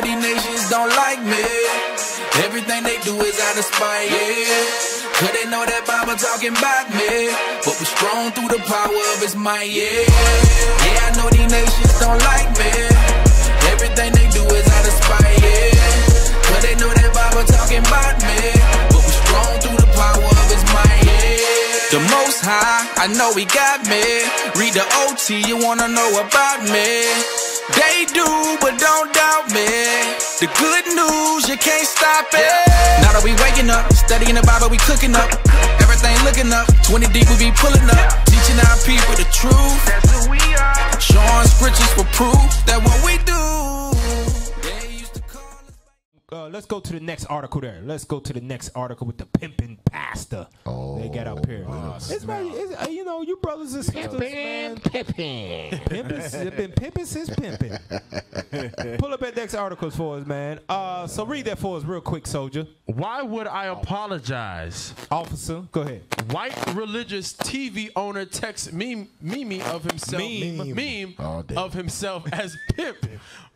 know these nations don't like me. Everything they do is out of spite, yeah. Cause they know that Bible talking about me, but we're strong through the power of his might, yeah. Yeah, I know these nations don't like me. Everything they do is out of spite, yeah. Cause they know that Bible talking about me, but we're strong through the power of his might, yeah. The Most High, I know he got me. Read the OT, you wanna know about me. They do, but don't doubt me. The good news, you can't stop it. Now that we waking up, studying the Bible, we cooking up. Everything looking up, 20 deep, we be pulling up. Teaching our people the truth. That's who we are. Showing scriptures for proof that what we do. They used to call us. Let's go to the next article there. Let's go to the next article with the pimping pastor. Oh, they got up here. It's man. It's, you know, you brothers and sisters, man. Been pimping since pimping. Pull up that next article for us, man. So read that for us real quick, soldier. Why would I apologize? Officer, go ahead. White religious TV owner texts meme of himself as pimp,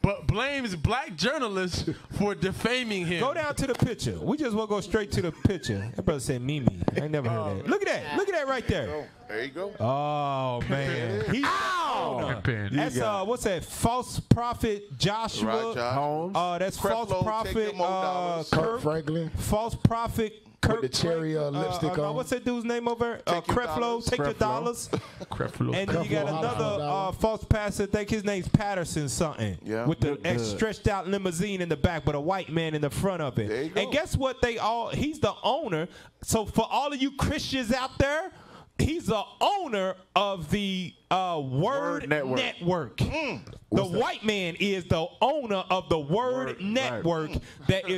but blames black journalists for defaming him. Go down to the picture. We just want to go straight to the picture. That brother said Mimi. I never heard that. Look at that. Look at that right there. There you go. Oh, man. He, that's, what's that? False prophet Joshua Holmes. That's Creflo, false prophet Kirk Franklin. False prophet Kirk. With the cherry lipstick on. No, what's that dude's name over? Creflo. Take your dollars. Creflo. And then you got another false pastor. I think his name's Patterson something. Yeah. With the stretched out limousine in the back, but a white man in the front of it. There you go. And guess what? They all. He's the owner. So for all of you Christians out there, he's the owner of the Word Network. Mm. The white man is the owner of the Word Network that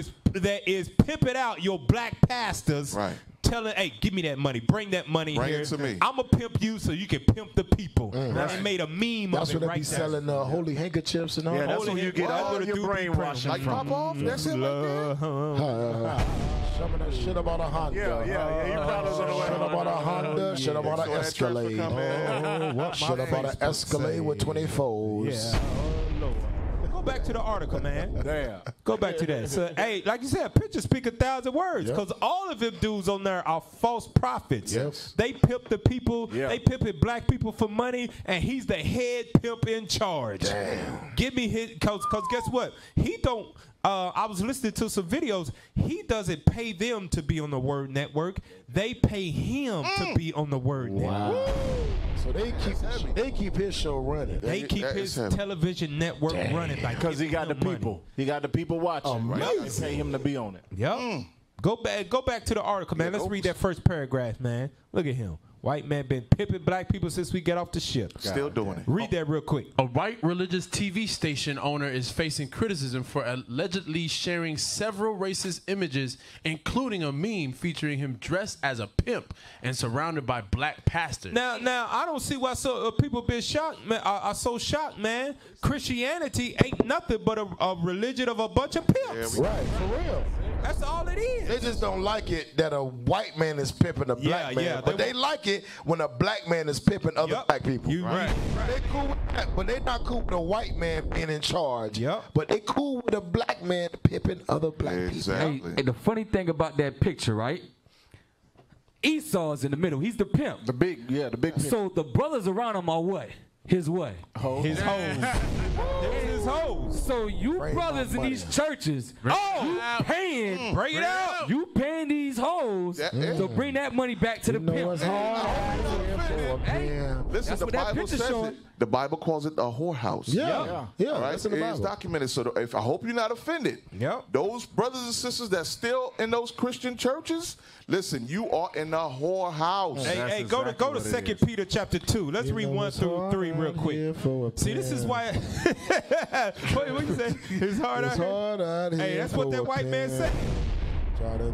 is pimping out your black pastors. Right. Telling, hey, give me that money. Bring that money here. It to me. I'm going to pimp you so you can pimp the people. Mm, right. They made a meme that's of it right there. That's what they be selling holy handkerchiefs and all that. Yeah, that's what you get all your brainwashing like from. Like, pop off? That's it right there? Shoving that shit about a Honda. Yeah. You probably was on the way. Shit about a Honda. Shit about an Escalade. Shit about an Escalade with 24s. Yeah. Go back to the article, man. Damn. Go back to that. So, hey, like you said, pictures speak 1,000 words because all of them dudes on there are false prophets. Yes. They pimp the people. Yep. They pimp black people for money, and he's the head pimp in charge. Damn. Give me his, because guess what? He don't. I was listening to some videos. He doesn't pay them to be on the Word Network. They pay him to be on the Word Network. So they keep his show running. They keep his television network running because he got the people. Money. He got the people watching. Right? They pay him to be on it. Yep. Mm. Go back to the article, man. Let's read that first paragraph, man. Look at him. White man been pimping black people since we got off the ship. Still doing it. Read that real quick. A white religious TV station owner is facing criticism for allegedly sharing several racist images, including a meme featuring him dressed as a pimp and surrounded by black pastors. Now I don't see why so people been shocked, man, are so shocked, man. Christianity ain't nothing but a religion of a bunch of pimps. Yeah, right, for real. That's all it is. They just don't like it that a white man is pimping a black man. Yeah, but they like it when a black man is pimping other black people. Right. They cool with that, but they're not cool with a white man being in charge. Yep. But they cool with a black man pimping other black people. Hey, and the funny thing about that picture, right? Esau's in the middle. He's the pimp. The big pimp. So the brothers around him are what? His way. His hoes. So you brothers in these churches, you paying these hoes to bring that money back to the pimp. Listen, the Bible says it. The Bible calls it a whorehouse. Yeah. Right? It's documented. So I hope you're not offended. Yep. Those brothers and sisters that's still in those Christian churches, listen, you are in a whorehouse. Hey, go to Second Peter chapter 2. Let's read 1 through 3 real quick. See, this is why. What you say? It's hard out here. Hey, that's what that white man said.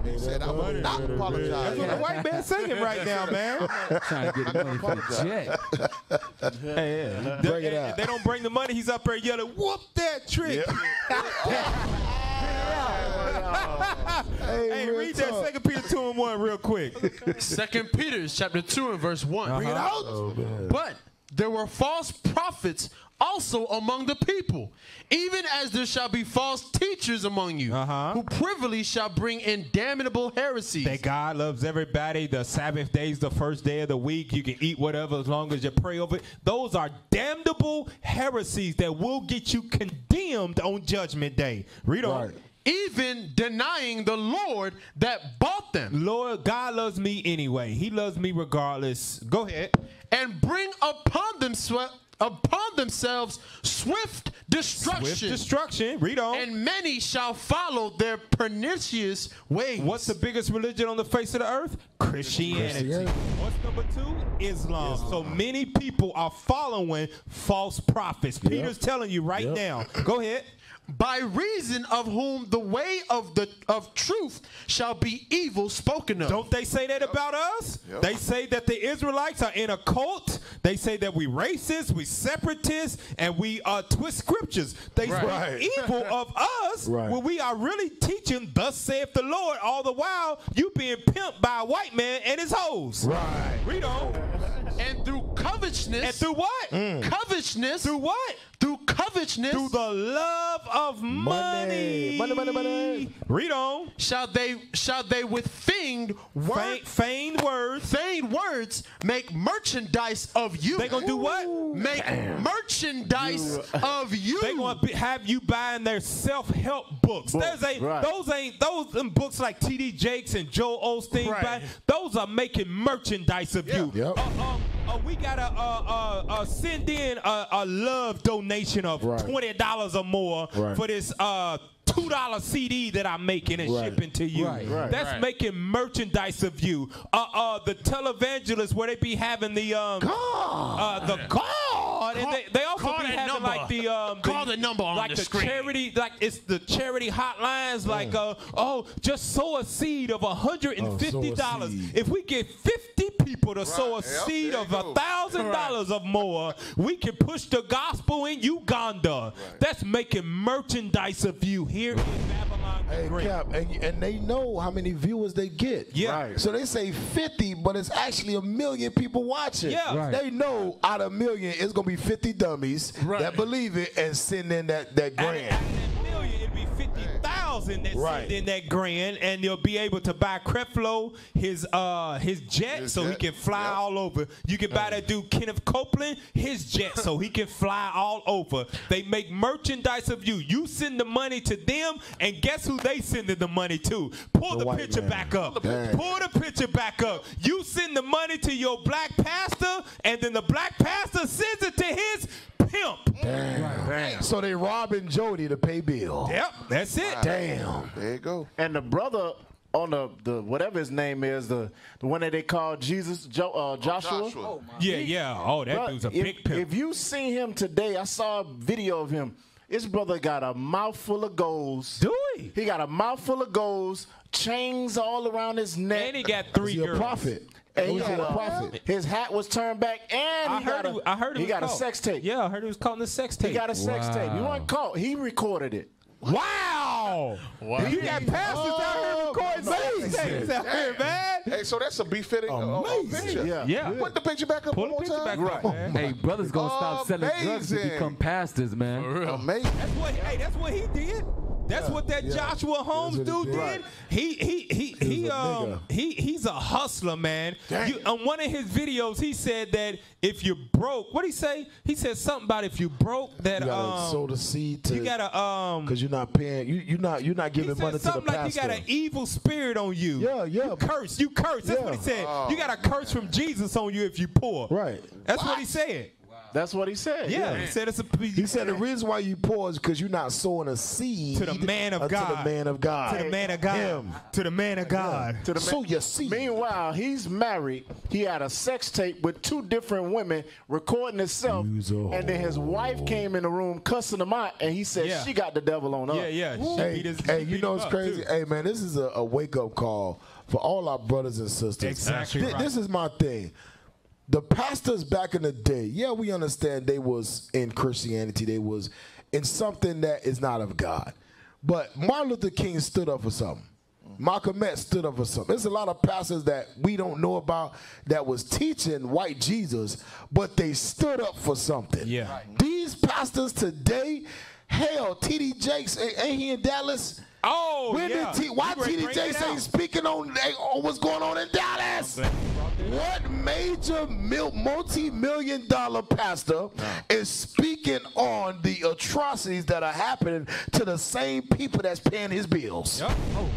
He said, I will not apologize. That's what the white man singing right now, man. Trying to get money for the check. Yeah. Bring it out. They don't bring the money. He's up there yelling, whoop that trick. Yeah. Hey, read that 2 Peter 2:1 real quick. 2 Peter chapter 2 and verse 1. Bring it out. But there were false prophets also among the people, even as there shall be false teachers among you, who privily shall bring in damnable heresies. That God loves everybody, the Sabbath day is the first day of the week, you can eat whatever as long as you pray over it. Those are damnable heresies that will get you condemned on Judgment Day. Read on. Right. Even denying the Lord that bought them. Lord, God loves me anyway. He loves me regardless. Go ahead. And bring upon themselves swift destruction. Swift destruction. Read on. And many shall follow their pernicious ways. What's the biggest religion on the face of the earth? Christianity. What's number two? Islam. So many people are following false prophets. Yep. Peter's telling you right now. Go ahead. By reason of whom the way of truth shall be evil spoken of. Don't they say that about us? Yep. They say that the Israelites are in a cult. They say that we racist, we separatists, and we twist scriptures. They speak evil of us when we are really teaching thus saith the Lord, all the while you being pimped by a white man and his hoes. Right. Read on. And through covetousness. And through what? Covetousness. Through what? Through covetousness. Through the love of money. Money. Read on. Shall they with feigned words make merchandise of you. They gonna do what? Make merchandise of you. They gonna have you buying their self-help books. Those books like T.D. Jakes and Joe Osteen. Right. Those are making merchandise of you. Yep. We gotta send in a love donation of $20 or more for this $2 CD that I'm making and shipping to you. That's making merchandise of you. The televangelists where they be having the They also be having like the number on the screen, charity, like it's the charity hotlines, like just sow a seed of $150. If we get 50 people to sow a seed of $1,000 or more, we can push the gospel in Uganda. That's making merchandise of you here in Babylon. Hey, Cap, and they know how many viewers they get. So they say 50, but it's actually 1 million people watching. They know out of 1 million it's gonna be 50 dummies that believe it and send in that grand. It'd be 50,000 that send in that grand, and you'll be able to buy Creflo his jet, so he can fly all over. You can buy that dude Kenneth Copeland his jet, so he can fly all over. They make merchandise of you. You send the money to them, and guess who they sending the money to? Pull the picture back up. Pull the picture back up. You send the money to your black pastor, and then the black pastor sends it to his pimp. Damn. So they robbing Jody to pay bill. Yep, that's it. Damn. There you go. And the brother on the whatever his name is, the one that they call Jesus, Joshua. Oh, oh, that dude's a big pimp. If you seen him today, I saw a video of him. His brother got a mouthful of golds. Do he? He got a mouthful of golds, chains all around his neck. And he got 3 girls. And he had a prophet. His hat was turned back, and I heard he got a sex tape. Yeah, I heard he was caught in the sex tape. He got a sex tape. He wasn't caught. He recorded it. Wow. You got pastors out here recording sex tapes out here, man. Hey, so that's a befitting picture. Yeah. Put the picture back up one more time. Hey, brother's going to stop selling drugs to become pastors, man. For real. Amazing. That's what he did. That's what that Joshua Holmes dude did. He's a hustler, man. On one of his videos, he said that if you broke, what did he say? He said something about if you broke that you gotta sow the seed to, you gotta because you're not paying, you're not giving money to the pastor. He said something like you got an evil spirit on you. You curse. That's what he said. You got a curse from Jesus on you if you poor. That's what he said. That's what he said. He said it's a. He said the reason why you poor is because you're not sowing a seed to the man of God. To the man of God. Sow your seed. Meanwhile, he's married. He had a sex tape with 2 different women recording himself, and then his wife came in the room cussing him out, and he said she got the devil on us. Hey, you know what's crazy? Hey, man, this is a wake up call for all our brothers and sisters. Exactly. This is my thing. The pastors back in the day, we understand they was in Christianity. They was in something that is not of God. But Martin Luther King stood up for something. Malcolm X stood up for something. There's a lot of pastors that we don't know about that was teaching white Jesus, but they stood up for something. Yeah. Right. These pastors today, hell, T.D. Jakes, ain't he in Dallas? Oh, when yeah. Why T.D. Jakes ain't speaking on what's going on in Dallas? What major multi-million dollar pastor is speaking on the atrocities that are happening to the same people that's paying his bills? Yep. Oh.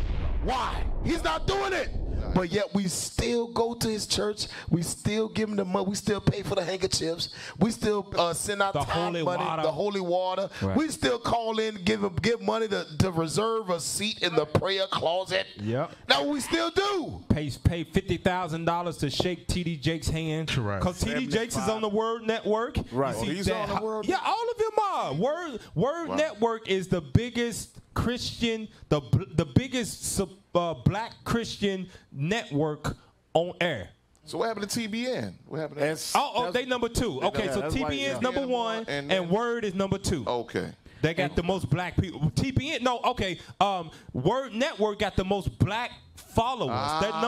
Why? He's not doing it. But yet we still go to his church. We still give him the money. We still pay for the handkerchiefs. We still send out the holy money, the holy water. Right. We still call in, give money to reserve a seat in the prayer closet. Yep. Now we still do. Pay $50,000 to shake T.D. Jakes' hand. Correct. Because T.D. Jakes is on the Word Network. Right. Well, he's on the Word. Yeah, all of them are. Word Network is the biggest Christian, the biggest black Christian network on air. So what happened to TBN? What happened to they #2. Okay, so TBN is #1 and Word is #2. Okay. They got the most black people. TBN, Word Network got the most black followers. They're #1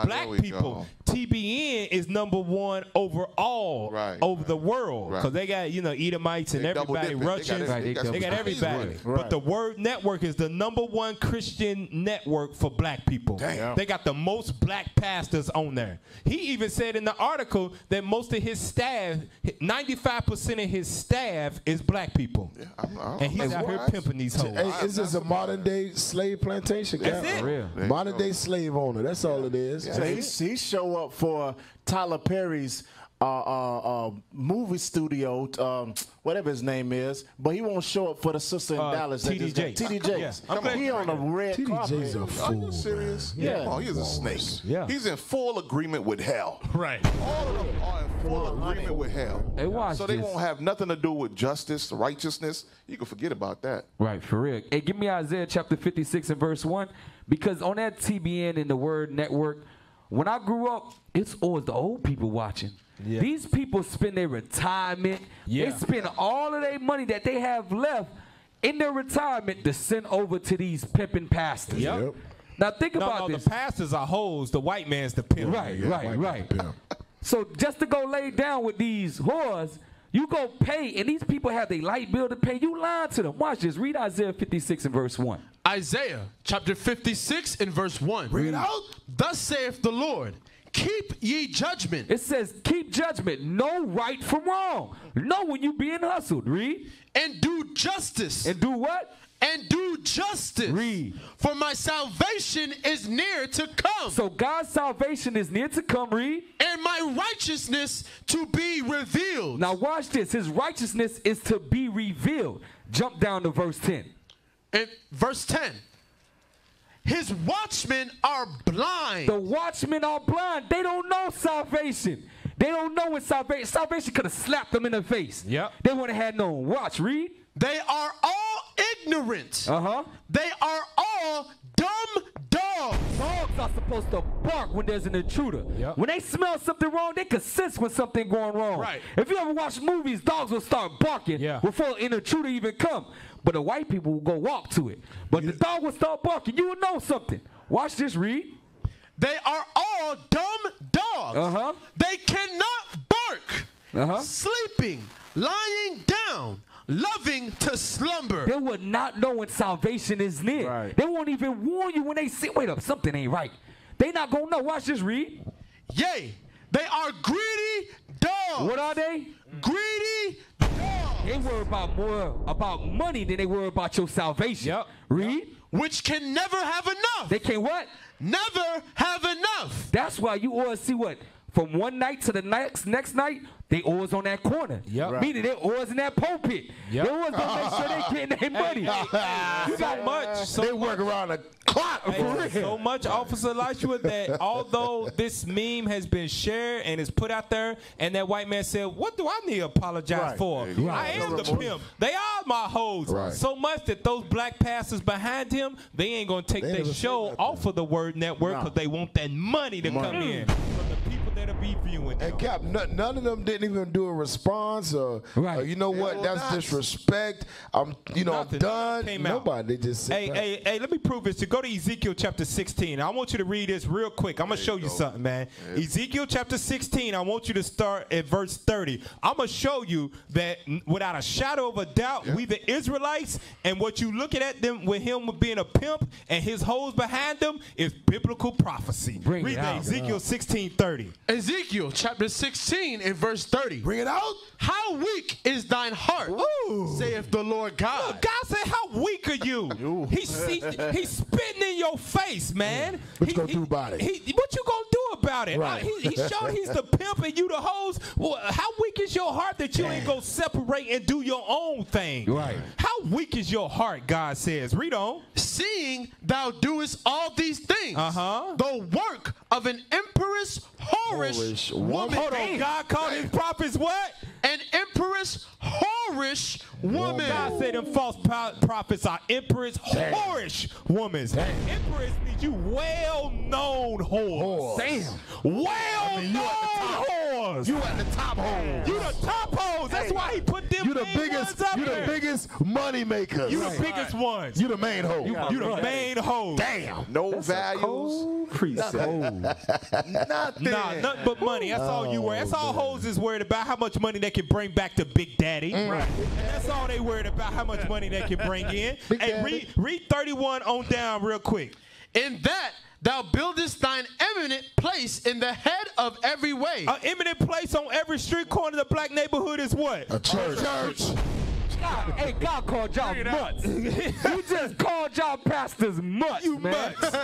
for black people. TBN is #1 overall over the world. Because they got, Edomites and everybody, Russians. They got everybody. But the Word Network is the #1 Christian network for black people. Damn. They got the most black pastors on there. He even said in the article that most of his staff, 95% of his staff is black people. Yeah, and he's out here pimping these hoes. Hey, this is a modern day slave plantation. That's it. For real. Modern day slave owner. That's all it is. Yeah. So he show up for Tyler Perry's movie studio, whatever his name is, but he won't show up for the sister in Dallas. T.D. Jakes. T.D. Jakes. He on a red carpet. T.D. Jakes a fool. Are you serious? Man. Yeah. Oh, he's a snake. Yeah. He's in full agreement with hell. Right. All of them are in full agreement with hell. They watch so they won't have nothing to do with justice, righteousness. You can forget about that. Right, for real. Hey, give me Isaiah chapter 56 and verse 1, because on that TBN and the Word Network, when I grew up, it's always the old people watching. Yeah. These people spend their retirement. Yeah. They spend all of their money that they have left in their retirement to send over to these pimping pastors. Yep. Yep. Now think about this. The pastors are hoes. The white man's the pimp. Right, yeah, right. So just to go lay down with these whores, you go pay, and these people have their light bill to pay. You lying to them. Watch this. Read Isaiah 56 and verse 1. Isaiah chapter 56 and verse 1. Read it out. Thus saith the Lord, keep ye judgment. It says keep judgment. Know right from wrong. Know when you being hustled. Read. And do justice. And do what? And do justice. Read. For my salvation is near to come. So God's salvation is near to come. Read. And my righteousness to be revealed. Now watch this. His righteousness is to be revealed. Jump down to verse 10. And verse 10. His watchmen are blind. The watchmen are blind. They don't know salvation. They don't know what salvation. Salvation could have slapped them in the face. Yep. They wouldn't have had no watch. Read. They are all ignorant. Uh-huh. They are all dumb dogs. Dogs are supposed to bark when there's an intruder. Yep. When they smell something wrong, they can sense when something's going wrong. Right. If you ever watch movies, dogs will start barking before an intruder even comes. But the white people will go walk to it. But the dog will start barking. You will know something. Watch this, read. They are all dumb dogs. Uh-huh. They cannot bark. Uh-huh. Sleeping, lying down, loving to slumber. They will not know when salvation is near. Right. They won't even warn you when they see. Wait up, something ain't right. They not going to know. Watch this, read. Yea, they are greedy dogs. What are they? Greedy dogs. They worry about more about money than they worry about your salvation. Yep. Read. Which can never have enough. They can what? Never have enough. That's why you always see what? From one night to the next night, they always on that corner. Yep. Right. Meaning they always in that pulpit. Yep. They always gonna make sure they getting their money. You got much. So they work around the clock. Hey, so much, Officer Elisha, that although this meme has been shared and is put out there, and that white man said, "What do I need to apologize for? I am the pimp. They are my hoes." Right. So much that those black pastors behind him, they ain't gonna take their show off of the Word Network because they want that money to come in. that'll be viewing them. And Cap, none of them didn't even do a response or, right. You know what, that's not disrespect. I'm, you know, nothing. I'm done. Came Nobody out. Just said hey, let me prove this. So go to Ezekiel chapter 16. I want you to read this real quick. I'm going to show you something, man. Yeah. Ezekiel chapter 16, I want you to start at verse 30. I'm going to show you that without a shadow of a doubt, we the Israelites, and what you looking at them with him being a pimp and his hoes behind them is biblical prophecy. Bring Read that Ezekiel 16:30. Ezekiel chapter 16 and verse 30. Bring it out. How weak is thine heart, saith the Lord God. Look, God said, how weak are you? He's spitting in your face, man. What you going to do about it? What you going to do about it? Right. He showed he's the pimp and you the hoes. Well, how weak is your heart that you ain't going to separate and do your own thing? Right. How weak is your heart, God says. Read on. Seeing thou doest all these things, the work of an empress, whorish woman. Hold on, God called his prophets what? An empress, whorish woman. God said them false prophets are empress, whorish women. Empress means you well-known whores. Damn. Well-known whores. You at the top whores. You the top whores. That's why he put them You the biggest money makers. You the biggest ones. You the main hoes. You the main hoes. Damn. No values. Nothing but money. That's all you worry. That's all hoes is worried about, how much money they can bring back to Big Daddy. Right. That's all they worried about, how much money they can bring in. Big Daddy. Read 31 on down real quick. In that thou buildest thine eminent place in the head of every way. An eminent place on every street corner of the black neighborhood is what? A church. A church. God, God called y'all mutts. You just called y'all pastors mutts, mutts.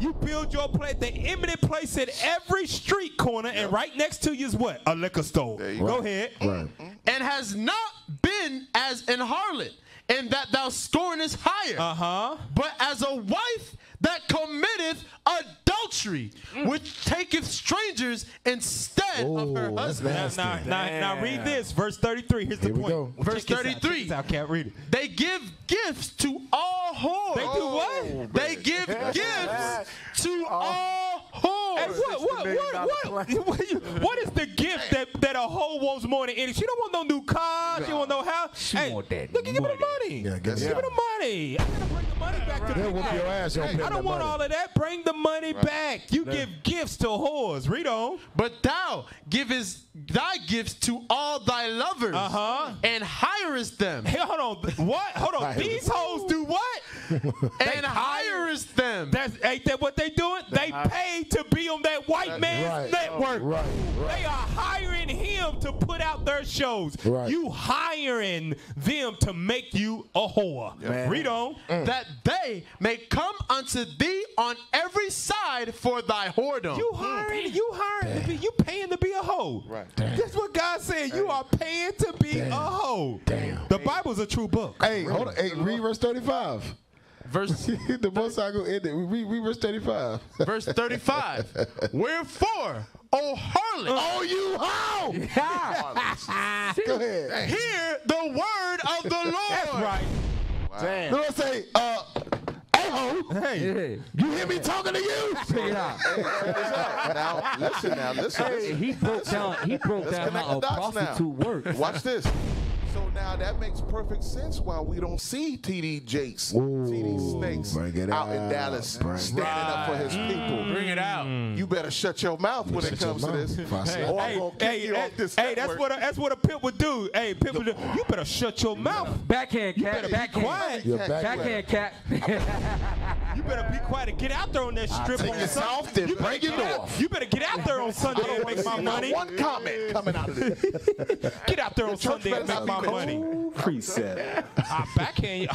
You build your place, the eminent place at every street corner, and right next to you is what? A liquor store. Go ahead. Right. And has not been as an harlot, in that thou scornest higher, but as a wife that committeth adultery, which taketh strangers instead of her husband. Now read this, verse 33. Here's the point. Verse 33. I can't read it. They give gifts to all whores. They do what? They give gifts to all whores. Hey, what is the gift that a hoe wants more than any? She don't want no new car. She don't want no house. She want that. Look, give me the money. Give me the money. I gotta bring the money back to the guy. I don't want all of that. Bring the money back. You give gifts to whores. Read on. But thou givest thy gifts to all thy lovers and hirest them. Hey, hold on. What? Hold on. These hoes do what? And hirest them. Ain't that what they doing? They pay to be on that white man's network. They are hiring him to put out their shows. You hiring them to make you a whore. Read on. That they may come unto thee on every side for thy whoredom. You hiring, you paying to be a hoe. That's what God said. You are paying to be a hoe. The Bible's a true book. Hey, hold on. Hey, read verse 35. Verse the most I go ended. We verse 35. Verse 35. Wherefore, O harlot, you hoe! Go ahead. Hear the word of the Lord. That's right. Wow. Damn. The Lord say, hey, you hear me talking to you? Check it out. Now, listen. Hey, he broke down how a prostitute works. Watch this. So now that makes perfect sense why we don't see T.D. Jakes, T.D. Snakes out in Dallas standing up for his people. Bring it out. You better shut your mouth when it comes to this. Hey, that's what a pimp would do. Hey, pimp would do. You better shut your mouth. Backhand, Cat. Backhand, Cat. You better be quiet and get out there on that strip. You better get out there on Sunday and make my money. One comment coming out of this. Get out there on Sunday and make my money. Preset. I backhand.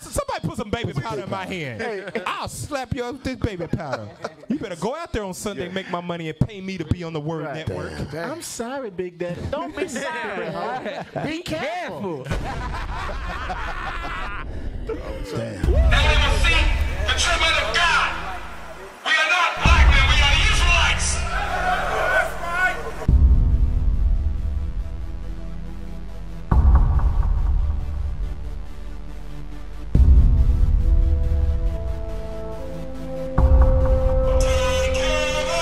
Somebody put some baby powder in my hand. I'll slap you up with this baby powder. You better go out there on Sunday and make my money and pay me to be on the Word Network. I'm sorry, Big Daddy. Don't be sorry. Be careful. Now you can see the treatment of God. We are not black men, we are Israelites. Take care of us.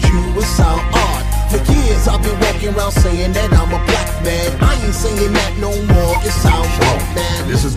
but you a sound art. For years I've been walking around saying that I'm a black man. I ain't saying that no more, it sounds wrong, man. This is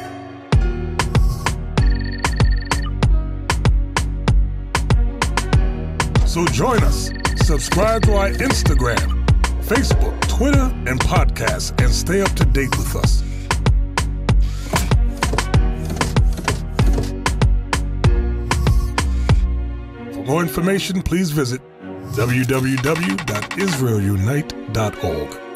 So join us. Subscribe to our Instagram, Facebook, Twitter, and podcasts, and stay up to date with us. For more information, please visit www.israelunite.org.